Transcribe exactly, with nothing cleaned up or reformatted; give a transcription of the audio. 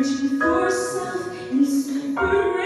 Searching for self inspiration.